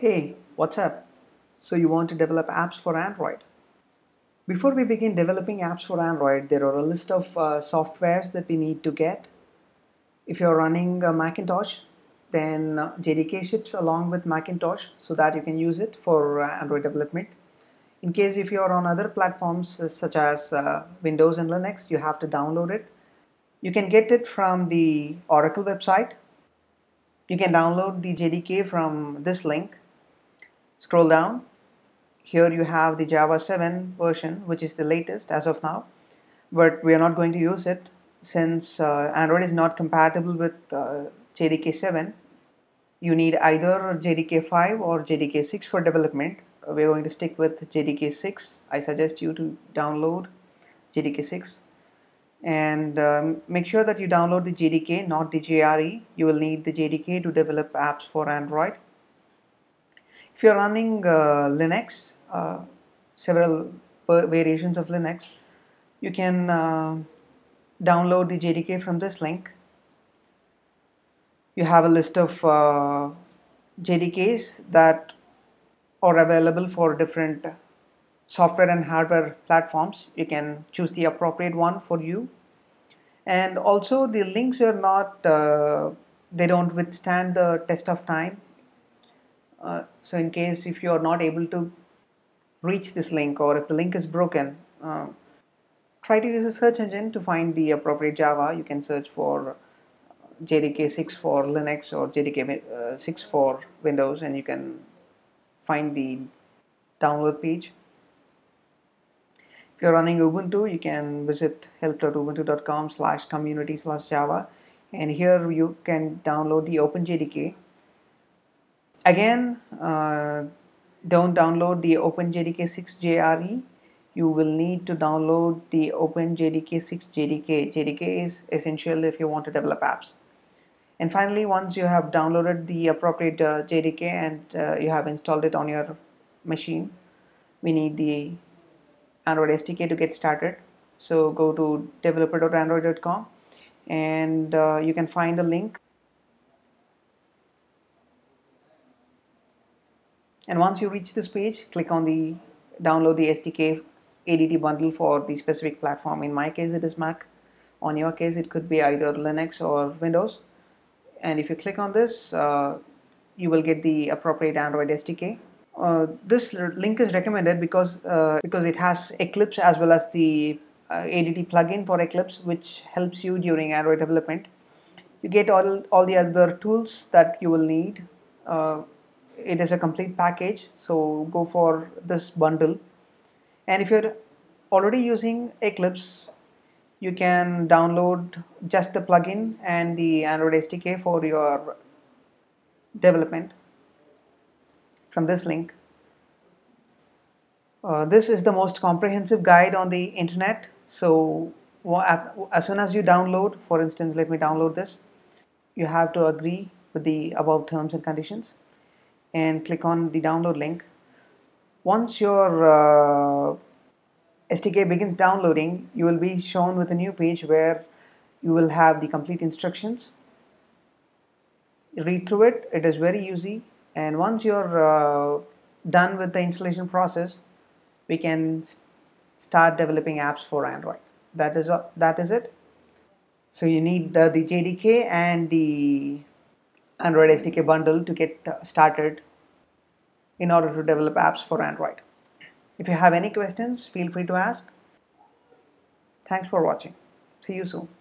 Hey, what's up? So you want to develop apps for Android? Before we begin developing apps for Android, there are a list of softwares that we need to get. If you're running Macintosh, then JDK ships along with Macintosh so that you can use it for Android development. In case if you're on other platforms such as Windows and Linux, you have to download it. You can get it from the Oracle website. You can download the JDK from this link. Scroll down. Here you have the Java 7 version, which is the latest as of now, but we are not going to use it since Android is not compatible with JDK 7. You need either JDK 5 or JDK 6 for development. We're going to stick with JDK 6. I suggest you to download JDK 6 and make sure that you download the JDK, not the JRE. You will need the JDK to develop apps for Android. If you're running Linux, several variations of Linux, you can download the JDK from this link. You have a list of JDKs that are available for different software and hardware platforms. You can choose the appropriate one for you, and also the links are not they don't withstand the test of time, so in case if you are not able to reach this link or if the link is broken, try to use a search engine to find the appropriate Java. You can search for JDK 6 for Linux or JDK 6 for Windows, and you can find the download page. If you're running Ubuntu, you can visit help.ubuntu.com/community/Java, and here you can download the OpenJDK. Again, don't download the OpenJDK 6 JRE. You will need to download the OpenJDK 6 JDK. JDK is essential if you want to develop apps. And finally, once you have downloaded the appropriate JDK and you have installed it on your machine, we need the Android SDK to get started. So go to developer.android.com and you can find a link. And once you reach this page, click on the download the SDK ADT bundle for the specific platform. In my case, it is Mac. On your case, it could be either Linux or Windows. And if you click on this, you will get the appropriate Android SDK. This link is recommended because it has Eclipse as well as the ADT plugin for Eclipse, which helps you during Android development. You get all the other tools that you will need. It is a complete package, so go for this bundle. And if you're already using Eclipse, you can download just the plugin and the Android SDK for your development from this link. This is the most comprehensive guide on the internet. So as soon as you download, for instance, let me download this, you have to agree with the above terms and conditions and click on the download link. Once your SDK begins downloading, you will be shown with a new page where you will have the complete instructions. Read through it, it is very easy, and once you're done with the installation process, we can start developing apps for Android. That is it. So you need the JDK and the Android SDK bundle to get started in order to develop apps for Android. If you have any questions, feel free to ask. Thanks for watching. See you soon.